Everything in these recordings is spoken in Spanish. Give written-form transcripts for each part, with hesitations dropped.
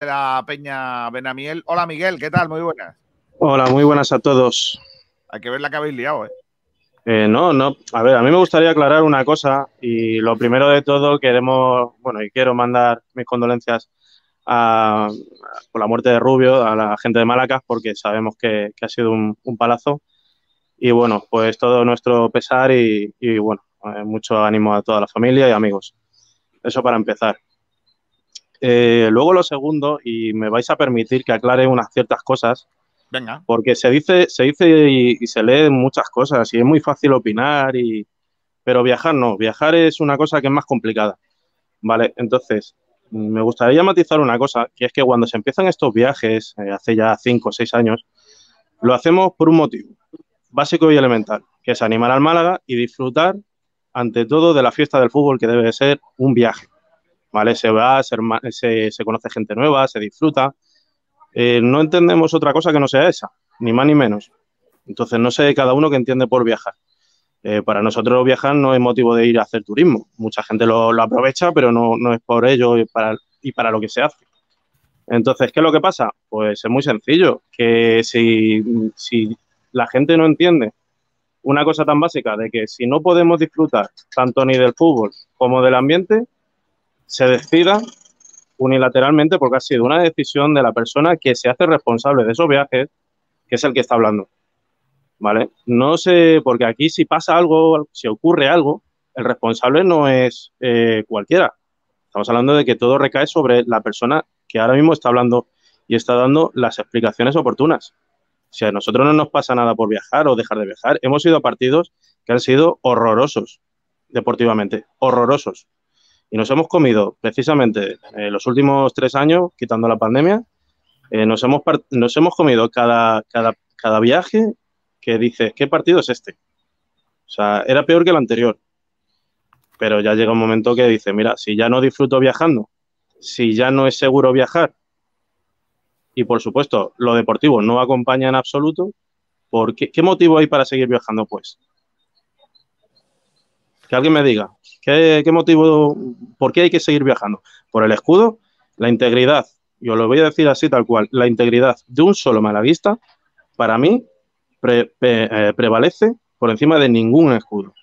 de la Peña Benamiel. Hola, Miguel, ¿qué tal? Muy buenas. Hola, muy buenas a todos. Hay que ver la que habéis liado, ¿eh? No. A ver, a mí me gustaría aclarar una cosa y lo primero de todo queremos, bueno, y quiero mandar mis condolencias por la muerte de Rubio a la gente de Málaga porque sabemos que ha sido un palazo y bueno, pues todo nuestro pesar y bueno, mucho ánimo a toda la familia y amigos. Eso para empezar. Luego lo segundo, y me vais a permitir que aclare unas ciertas cosas. Venga. Porque se dice y se lee muchas cosas y es muy fácil opinar, pero viajar no. Viajar es una cosa que es más complicada. Vale, entonces, me gustaría matizar una cosa, que es que cuando se empiezan estos viajes, hace ya 5 o 6 años, lo hacemos por un motivo básico y elemental, que es animar al Málaga y disfrutar, ante todo, de la fiesta del fútbol, que debe de ser un viaje. Vale, se va, se conoce gente nueva, se disfruta. No entendemos otra cosa que no sea esa, ni más ni menos. Entonces, no sé cada uno que entiende por viajar. Para nosotros viajar no es motivo de ir a hacer turismo. Mucha gente lo aprovecha, pero no es por ello y para lo que se hace. Entonces, ¿qué es lo que pasa? Pues es muy sencillo, que si la gente no entiende una cosa tan básica de que si no podemos disfrutar tanto ni del fútbol como del ambiente, se decida unilateralmente, porque ha sido una decisión de la persona que se hace responsable de esos viajes, que es el que está hablando, ¿vale? No sé, porque aquí si pasa algo, si ocurre algo, el responsable no es cualquiera. Estamos hablando de que todo recae sobre la persona que ahora mismo está hablando y está dando las explicaciones oportunas. Si a nosotros no nos pasa nada por viajar o dejar de viajar, hemos ido a partidos que han sido horrorosos, deportivamente, horrorosos. Y nos hemos comido, precisamente, los últimos 3 años, quitando la pandemia, nos hemos comido cada viaje que dices, ¿qué partido es este? O sea, era peor que el anterior. Pero ya llega un momento que dices, mira, si ya no disfruto viajando, si ya no es seguro viajar, y por supuesto, lo deportivo no acompaña en absoluto, ¿por qué motivo hay para seguir viajando, pues? Que alguien me diga. ¿Qué motivo? ¿Por qué hay que seguir viajando? ¿Por el escudo? La integridad, yo lo voy a decir así tal cual, la integridad de un solo malaguista, para mí, prevalece por encima de ningún escudo,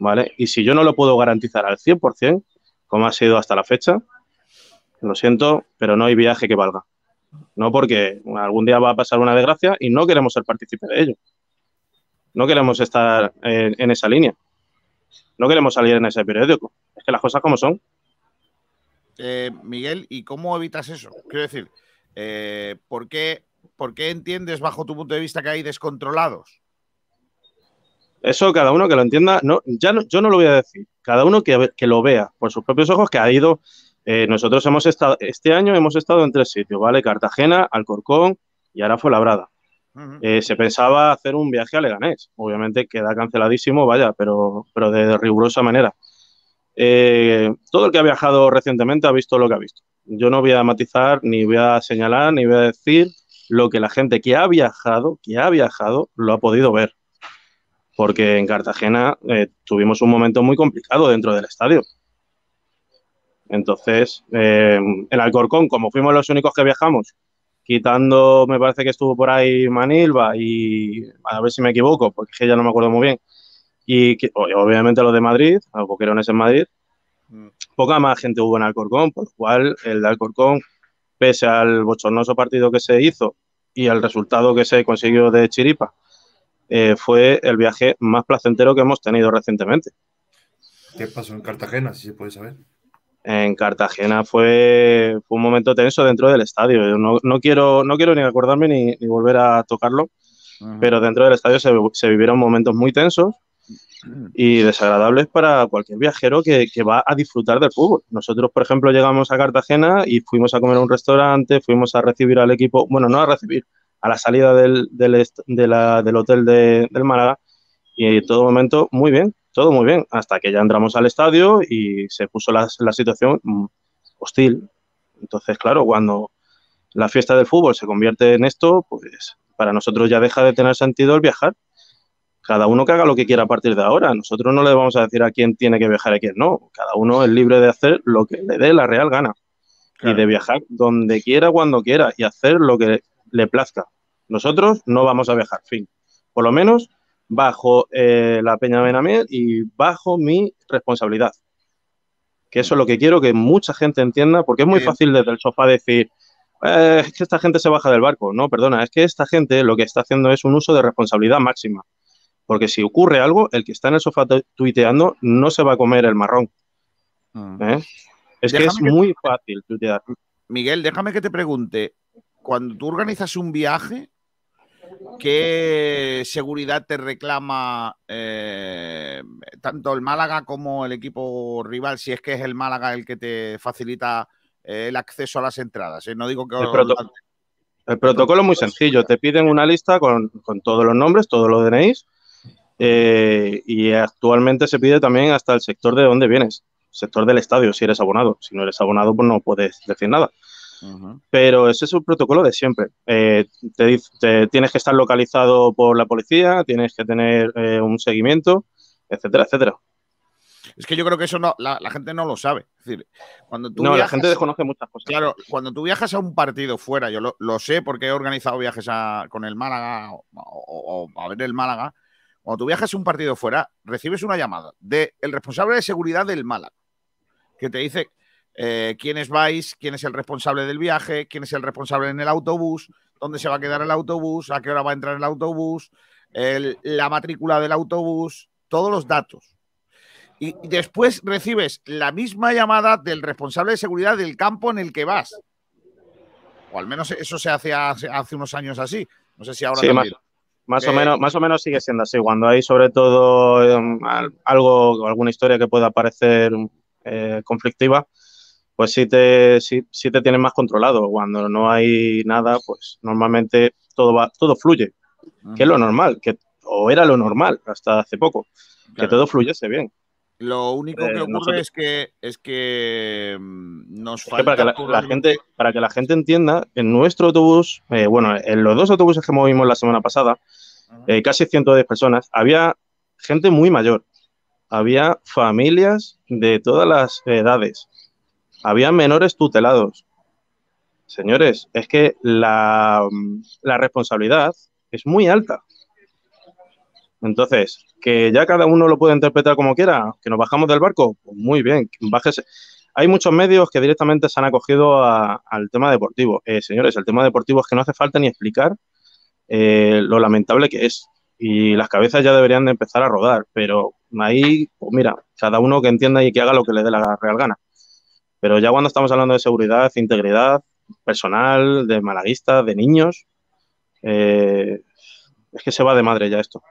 ¿vale? Y si yo no lo puedo garantizar al 100%, como ha sido hasta la fecha, lo siento, pero no hay viaje que valga. No, porque algún día va a pasar una desgracia y no queremos ser partícipes de ello. No queremos estar en esa línea. No queremos salir en ese periódico. Es que las cosas como son. Miguel, ¿y cómo evitas eso? Quiero decir, ¿por qué entiendes bajo tu punto de vista que hay descontrolados? Eso cada uno que lo entienda. No, yo no lo voy a decir. Cada uno que lo vea por sus propios ojos, que ha ido. Nosotros hemos estado, este año hemos estado en 3 sitios, ¿vale? Cartagena, Alcorcón y Arafo Labrada. Se pensaba hacer un viaje a Leganés, obviamente queda canceladísimo, vaya, pero de rigurosa manera. Todo el que ha viajado recientemente ha visto lo que ha visto. Yo no voy a matizar, ni voy a señalar, ni voy a decir lo que la gente que ha viajado, lo ha podido ver. Porque en Cartagena tuvimos un momento muy complicado dentro del estadio. Entonces, en Alcorcón, como fuimos los únicos que viajamos, quitando, me parece que estuvo por ahí Manilva y, a ver si me equivoco, porque ya no me acuerdo muy bien, y obviamente los de Madrid, los Boquerones en Madrid, poca más gente hubo en Alcorcón, por lo cual el de Alcorcón, pese al bochornoso partido que se hizo y al resultado que se consiguió de chiripa, fue el viaje más placentero que hemos tenido recientemente. ¿Qué pasó en Cartagena, si se puede saber? En Cartagena fue un momento tenso dentro del estadio. No quiero ni acordarme ni volver a tocarlo. Ajá. Pero dentro del estadio se vivieron momentos muy tensos y desagradables para cualquier viajero que va a disfrutar del fútbol. Nosotros, por ejemplo, llegamos a Cartagena y fuimos a comer a un restaurante, fuimos a recibir al equipo, bueno, no a recibir, a la salida del hotel del Málaga, y en todo momento muy bien. Todo muy bien, hasta que ya entramos al estadio y se puso la situación hostil. Entonces, claro, cuando la fiesta del fútbol se convierte en esto, pues para nosotros ya deja de tener sentido el viajar. Cada uno que haga lo que quiera a partir de ahora. Nosotros no le vamos a decir a quién tiene que viajar y a quién no. Cada uno es libre de hacer lo que le dé la real gana. claro, y de viajar donde quiera, cuando quiera y hacer lo que le plazca. Nosotros no vamos a viajar, fin. Por lo menos bajo la Peña Benamiel y bajo mi responsabilidad. Que eso es lo que quiero que mucha gente entienda, porque es muy fácil desde el sofá decir, es que esta gente se baja del barco. No, perdona, es que esta gente lo que está haciendo es un uso de responsabilidad máxima. Porque si ocurre algo, el que está en el sofá tuiteando no se va a comer el marrón. ¿Eh? Es que es muy fácil tuitear. Miguel, déjame que te pregunte, cuando tú organizas un viaje, ¿qué seguridad te reclama tanto el Málaga como el equipo rival? Si es que es el Málaga el que te facilita el acceso a las entradas. No digo que... El protocolo es muy sencillo. Te piden una lista con todos los nombres, todos los DNIs, y actualmente se pide también hasta el sector de donde vienes. Sector del estadio, si eres abonado. Si no eres abonado, pues no puedes decir nada. Uh-huh. Pero ese es un protocolo de siempre. Tienes que estar localizado por la policía, tienes que tener un seguimiento, etcétera, etcétera. Es que yo creo que eso no, la gente no lo sabe. Es decir, cuando tú viajas, la gente desconoce muchas cosas. Claro, cuando tú viajas a un partido fuera, yo lo sé porque he organizado viajes con el Málaga o a ver el Málaga. Cuando tú viajas a un partido fuera, recibes una llamada del responsable de seguridad del Málaga que te dice quiénes vais, quién es el responsable del viaje, quién es el responsable en el autobús, dónde se va a quedar el autobús, a qué hora va a entrar el autobús, la matrícula del autobús, todos los datos. Y después recibes la misma llamada del responsable de seguridad del campo en el que vas. O al menos eso se hacía hace unos años así. No sé si ahora sí, también. Más o menos sigue siendo así. Cuando hay sobre todo alguna historia que pueda parecer conflictiva, pues sí te tienen más controlado. Cuando no hay nada, pues normalmente todo fluye. Ajá. Que es lo normal, o era lo normal hasta hace poco, claro, que todo fluyese bien. Lo único que ocurre es que nos falta... Para que la gente entienda, en nuestro autobús, en los dos autobuses que movimos la semana pasada, casi 110 personas, había gente muy mayor, había familias de todas las edades, había menores tutelados. Señores, es que la responsabilidad es muy alta. Entonces, que ya cada uno lo puede interpretar como quiera, que nos bajamos del barco, pues muy bien, bájese. Hay muchos medios que directamente se han acogido al tema deportivo. Señores, el tema deportivo es que no hace falta ni explicar lo lamentable que es. Y las cabezas ya deberían de empezar a rodar, pero ahí, pues mira, cada uno que entienda y que haga lo que le dé la real gana. Pero ya cuando estamos hablando de seguridad, integridad personal, de malaguistas, de niños, es que se va de madre ya esto.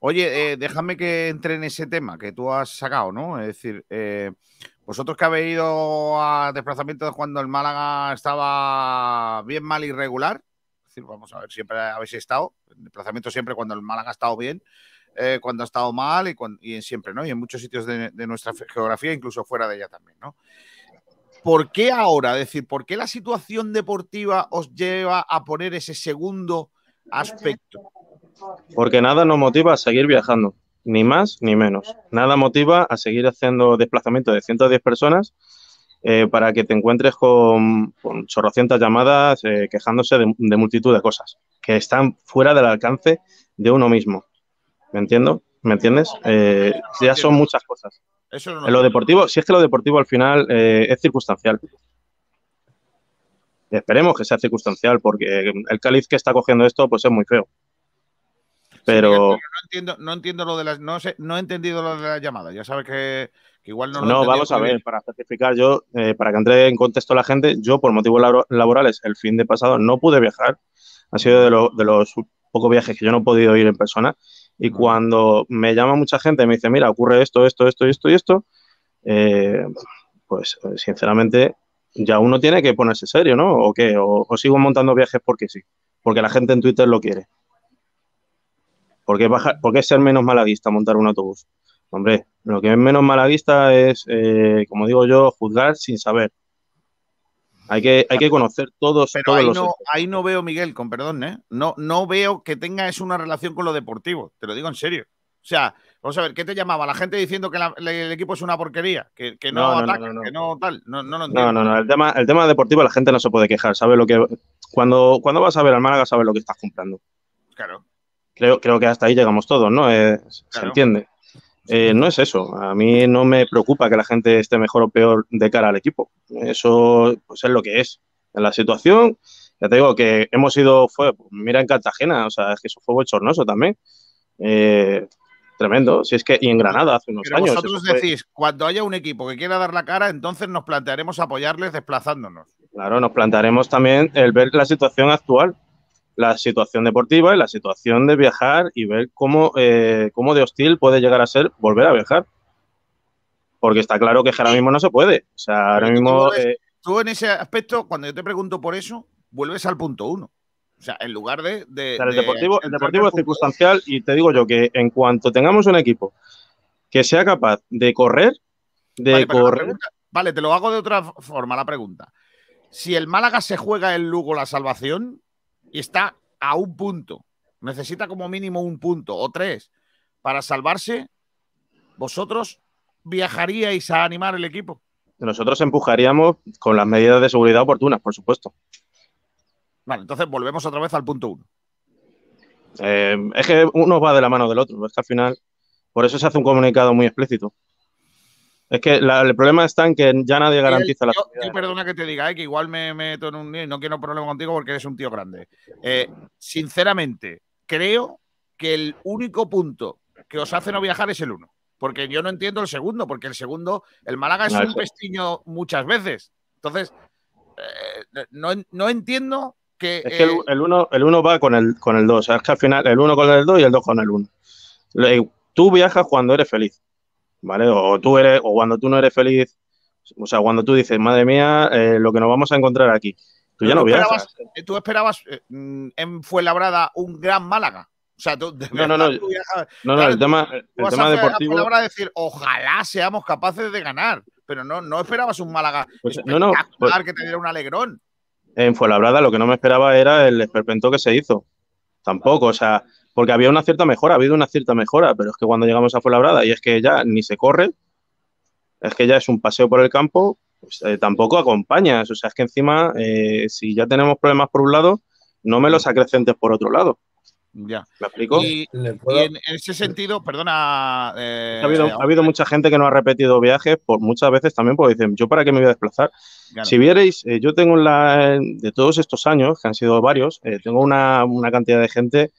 Oye, déjame que entre en ese tema que tú has sacado, ¿no? Es decir, vosotros que habéis ido a desplazamientos cuando el Málaga estaba bien mal irregular, es decir, vamos a ver, siempre habéis estado en desplazamientos siempre cuando el Málaga ha estado bien, cuando ha estado mal y siempre, ¿no? Y en muchos sitios de nuestra geografía, incluso fuera de ella también, ¿no? ¿Por qué ahora? Es decir, ¿por qué la situación deportiva os lleva a poner ese segundo aspecto? Porque nada nos motiva a seguir viajando, ni más ni menos. Nada motiva a seguir haciendo desplazamientos de 110 personas para que te encuentres con chorrocientas llamadas quejándose de multitud de cosas que están fuera del alcance de uno mismo. ¿Me entiendes? Ya son muchas cosas. En lo deportivo, si es que lo deportivo al final es circunstancial. Esperemos que sea circunstancial porque el cáliz que está cogiendo esto pues es muy feo. Pero no he entendido lo de las llamadas. Ya sabes que igual no vamos a ver, para certificar yo, para que entre en contexto la gente, yo por motivos laborales el fin de pasado no pude viajar. Ha sido de los pocos viajes que yo no he podido ir en persona. Y cuando me llama mucha gente y me dice, mira, ocurre esto, pues sinceramente ya uno tiene que ponerse serio, ¿no? ¿O qué? ¿O sigo montando viajes porque sí? Porque la gente en Twitter lo quiere. ¿Por qué es ser menos malaguista montar un autobús? Hombre, lo que es menos malaguista es, como digo yo, juzgar sin saber. Hay que conocer Ahí no veo, Miguel, con perdón, no veo que tenga una relación con lo deportivo, te lo digo en serio. O sea, Vamos a ver, ¿qué te llamaba? ¿La gente diciendo que el equipo es una porquería? Que no, ataca, no, no, que no tal. No entiendo. No, no, el tema deportivo la gente no se puede quejar. Sabe lo que cuando vas a ver al Málaga, sabes lo que estás comprando. Claro. Creo que hasta ahí llegamos todos, ¿no? Se entiende. No es eso. A mí no me preocupa que la gente esté mejor o peor de cara al equipo. Eso pues es lo que es. En la situación, ya te digo que hemos ido, mira en Cartagena, o sea, es que eso fue bochornoso también. Tremendo. Si es que, y en Granada hace unos años. Vosotros decís, cuando haya un equipo que quiera dar la cara, entonces nos plantearemos apoyarles desplazándonos. Claro, nos plantearemos también el ver la situación actual, la situación deportiva y la situación de viajar y ver cómo de hostil puede llegar a ser volver a viajar. Porque está claro que ahora mismo no se puede. O sea, ahora mismo... Tú en ese aspecto, cuando yo te pregunto por eso, vuelves al punto uno. O sea, en lugar de el deportivo es circunstancial y te digo yo que en cuanto tengamos un equipo que sea capaz de correr, Vale, te lo hago de otra forma la pregunta. Si el Málaga se juega en Lugo la salvación y está a un punto, necesita como mínimo un punto o tres para salvarse, ¿vosotros viajaríais a animar el equipo? Nosotros empujaríamos con las medidas de seguridad oportunas, por supuesto. Vale, entonces volvemos otra vez al punto uno. Es que uno va de la mano del otro, es que al final... Por eso se hace un comunicado muy explícito. Es que el problema está en que ya nadie garantiza la seguridad. Yo perdona que te diga, que igual me meto en un lío y no quiero problema contigo porque eres un tío grande. Sinceramente, creo que el único punto que os hace no viajar es el uno. Porque yo no entiendo el segundo, porque el segundo, el Málaga es un pestiño muchas veces. Entonces, no entiendo que... Es que el uno va con el 2. O sea, es que al final el 1 con el 2 y el 2 con el 1. Tú viajas cuando eres feliz, ¿vale? O cuando tú no eres feliz. O sea, cuando tú dices, madre mía, lo que nos vamos a encontrar aquí. Tú ya no viajas. ¿Tú esperabas en Fuenlabrada un gran Málaga? O sea, el tema deportivo... La palabra de decir, ojalá seamos capaces de ganar, pero no esperabas un Málaga que te diera un alegrón. En Fuenlabrada lo que no me esperaba era el esperpento que se hizo. Tampoco, o sea, porque había una cierta mejora, ha habido una cierta mejora, pero es que cuando llegamos a Fuenlabrada y es que ya ni se corre, es que ya es un paseo por el campo, pues, tampoco acompañas. O sea, es que encima, si ya tenemos problemas por un lado, no me los acrecentes por otro lado. Ya. ¿Me explico? Y en ese sentido, perdona... ha habido mucha gente que no ha repetido viajes, por muchas veces también, porque dicen, ¿yo para qué me voy a desplazar? Claro. Si vierais, yo tengo de todos estos años, que han sido varios, tengo una cantidad de gente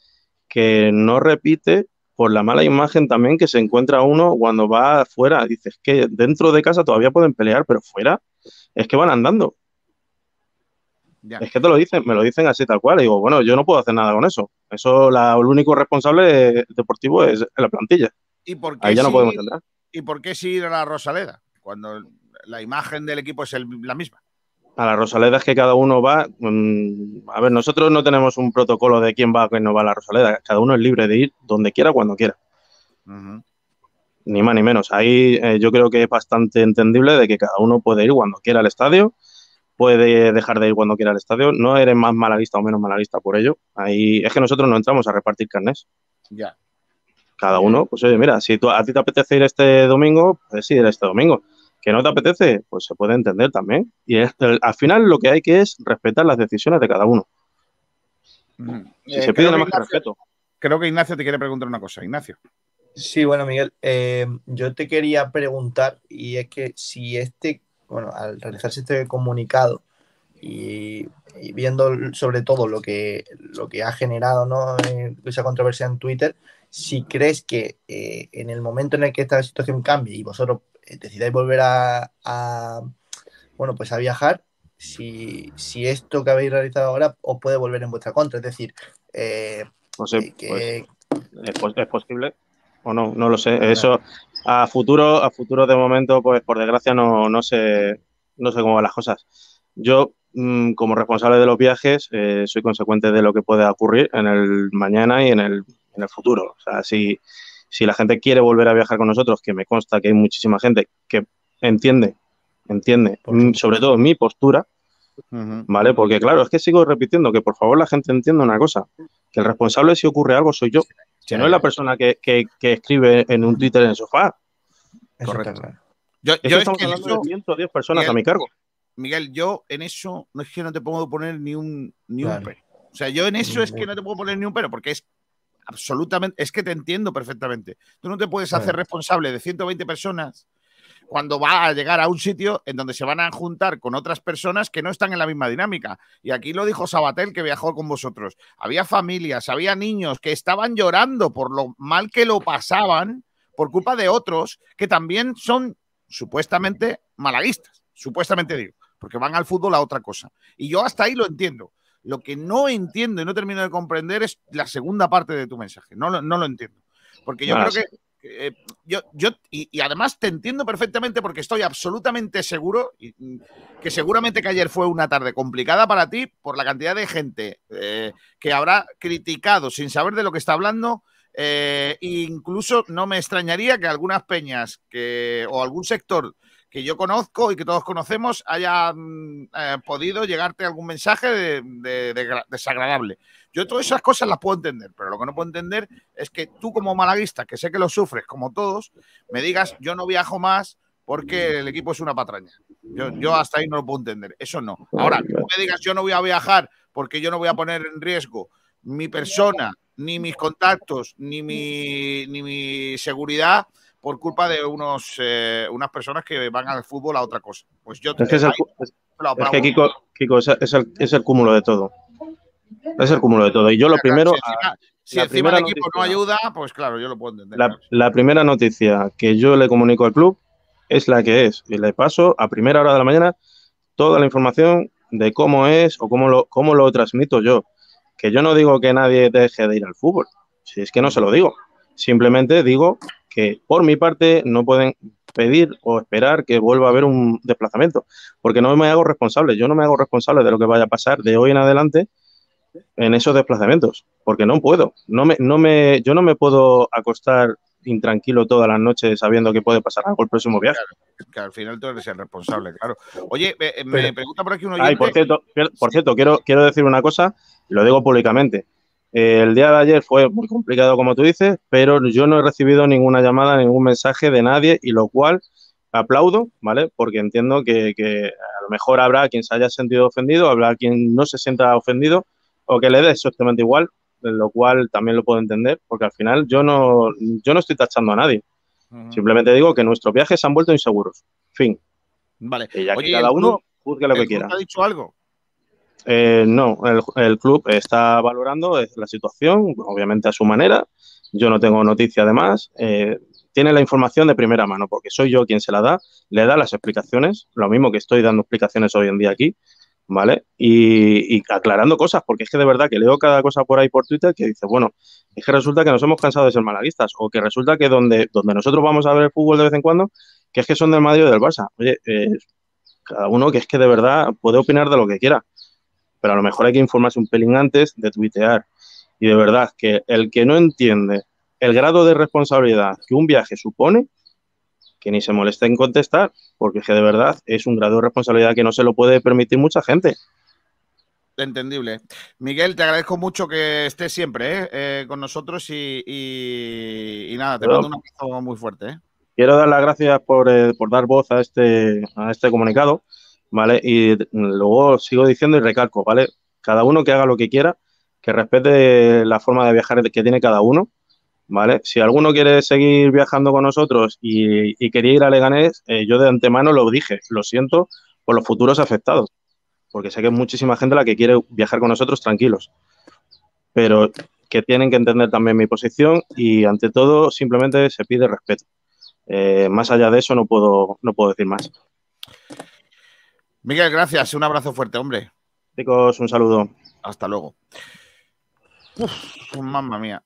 que no repite por la mala imagen también que se encuentra uno cuando va afuera. Dices que dentro de casa todavía pueden pelear, pero fuera es que van andando. Ya. Es que te lo dicen, me lo dicen así tal cual. Y digo, bueno, yo no puedo hacer nada con eso. Eso, el único responsable deportivo es la plantilla. ¿Y por qué ahí ya no podemos entrar? ¿Y por qué si ir a la Rosaleda cuando la imagen del equipo es la misma? A la Rosaleda es que cada uno va... a ver, nosotros no tenemos un protocolo de quién va o quién no va a la Rosaleda. Cada uno es libre de ir donde quiera, cuando quiera. Ni más ni menos. Ahí yo creo que es bastante entendible de que cada uno puede ir cuando quiera al estadio. Puede dejar de ir cuando quiera al estadio. No eres más malaguista o menos malaguista por ello. Ahí es que nosotros no entramos a repartir carnés. Ya. Cada uno, pues oye, mira, si a ti te apetece ir este domingo, puedes ir este domingo. Que no te apetece, pues se puede entender también. Y al final lo que hay que es respetar las decisiones de cada uno. Si se pide nada más que respeto. Creo que Ignacio te quiere preguntar una cosa. Ignacio. Sí, bueno, Miguel, yo te quería preguntar, y es que si al realizarse este comunicado y viendo sobre todo lo que ha generado, ¿no?, esa controversia en Twitter, si crees que en el momento en el que esta situación cambie y vosotros decidáis volver a viajar, si esto que habéis realizado ahora os puede volver en vuestra contra, es decir, ¿es posible o no? No lo sé, eso... A futuro de momento, pues por desgracia no sé cómo van las cosas. Yo, como responsable de los viajes, soy consecuente de lo que pueda ocurrir en el mañana y en el futuro. O sea, si la gente quiere volver a viajar con nosotros, que me consta que hay muchísima gente que entiende sobre todo mi postura, ¿vale? Porque claro, es que sigo repitiendo que por favor la gente entienda una cosa, que el responsable si ocurre algo soy yo. Si no es la persona que escribe en un Twitter en el sofá. Correcto. Yo estamos hablando de 110 personas a mi cargo. Miguel, yo en eso no es que no te puedo poner ni un pero. O sea, yo en eso es que no te puedo poner ni un pero, porque es absolutamente... Es que te entiendo perfectamente. Tú no te puedes hacer responsable de 120 personas cuando va a llegar a un sitio en donde se van a juntar con otras personas que no están en la misma dinámica. Y aquí lo dijo Sabatel, que viajó con vosotros. Había familias, había niños que estaban llorando por lo mal que lo pasaban por culpa de otros que también son supuestamente malaguistas. Supuestamente digo, porque van al fútbol a otra cosa. Y yo hasta ahí lo entiendo. Lo que no entiendo y no termino de comprender es la segunda parte de tu mensaje. No lo entiendo. Porque yo creo que... Yo además te entiendo perfectamente, porque estoy absolutamente seguro que seguramente que ayer fue una tarde complicada para ti por la cantidad de gente que habrá criticado sin saber de lo que está hablando. Incluso no me extrañaría que algunas peñas o algún sector que yo conozco y que todos conocemos haya podido llegarte algún mensaje desagradable. Yo todas esas cosas las puedo entender, pero lo que no puedo entender es que tú, como malaguista, que sé que lo sufres como todos, me digas: yo no viajo más porque el equipo es una patraña. Yo hasta ahí no lo puedo entender, eso no. Ahora, que tú me digas: yo no voy a viajar porque yo no voy a poner en riesgo mi persona, ni mis contactos, ni mi seguridad, por culpa de unas personas que van al fútbol a otra cosa. Pues yo te... Es que Kiko, es el cúmulo de todo. Es el cúmulo de todo. Y yo lo primero... Si encima el equipo no ayuda, pues claro, yo lo puedo entender. La primera noticia que yo le comunico al club es la que es. Y le paso a primera hora de la mañana toda la información de cómo es o cómo lo transmito yo. Que yo no digo que nadie deje de ir al fútbol. Si es que no se lo digo. Simplemente digo que por mi parte no pueden pedir o esperar que vuelva a haber un desplazamiento, porque no me hago responsable. Yo no me hago responsable de lo que vaya a pasar de hoy en adelante en esos desplazamientos, porque no puedo. Yo no me puedo acostar intranquilo todas las noches sabiendo que puede pasar algo el próximo viaje. Claro, que al final tú eres el responsable, claro. Oye, me pregunta por aquí un oyente. Por cierto, quiero decir una cosa, lo digo públicamente. El día de ayer fue muy complicado, como tú dices, pero yo no he recibido ninguna llamada, ningún mensaje de nadie, y lo cual aplaudo, ¿vale? Porque entiendo que a lo mejor habrá quien se haya sentido ofendido, habrá quien no se sienta ofendido o que le dé exactamente igual, lo cual también lo puedo entender, porque al final yo no estoy tachando a nadie. Simplemente digo que nuestros viajes se han vuelto inseguros. Fin. Vale. Y ya que cada uno juzgue lo que quiera. ¿Ha dicho algo? No, el club está valorando la situación, obviamente a su manera. Yo no tengo noticia, además. Tiene la información de primera mano, porque soy yo quien se la da, le da las explicaciones, lo mismo que estoy dando explicaciones hoy en día aquí, ¿vale? Y aclarando cosas, porque es que de verdad que leo cada cosa por ahí por Twitter que dice, bueno, es que resulta que nos hemos cansado de ser malaguistas, o que resulta que donde nosotros vamos a ver el fútbol de vez en cuando, que es que son del Madrid o del Barça. Oye, cada uno que es que de verdad puede opinar de lo que quiera, pero a lo mejor hay que informarse un pelín antes de tuitear. Y de verdad, que el que no entiende el grado de responsabilidad que un viaje supone, que ni se moleste en contestar, porque es que de verdad es un grado de responsabilidad que no se lo puede permitir mucha gente. Entendible. Miguel, te agradezco mucho que estés siempre con nosotros y nada, te mando un abrazo muy fuerte. Quiero dar las gracias por dar voz a este comunicado. ¿Vale? Y luego sigo diciendo y recalco, ¿vale? Cada uno que haga lo que quiera, que respete la forma de viajar que tiene cada uno, ¿vale? Si alguno quiere seguir viajando con nosotros y quería ir a Leganés, yo de antemano lo dije, lo siento por los futuros afectados, porque sé que es muchísima gente la que quiere viajar con nosotros tranquilos, pero que tienen que entender también mi posición y ante todo simplemente se pide respeto. Más allá de eso no puedo decir más. Miguel, gracias. Un abrazo fuerte, hombre. Chicos, un saludo. Hasta luego. Uf, mamma mía.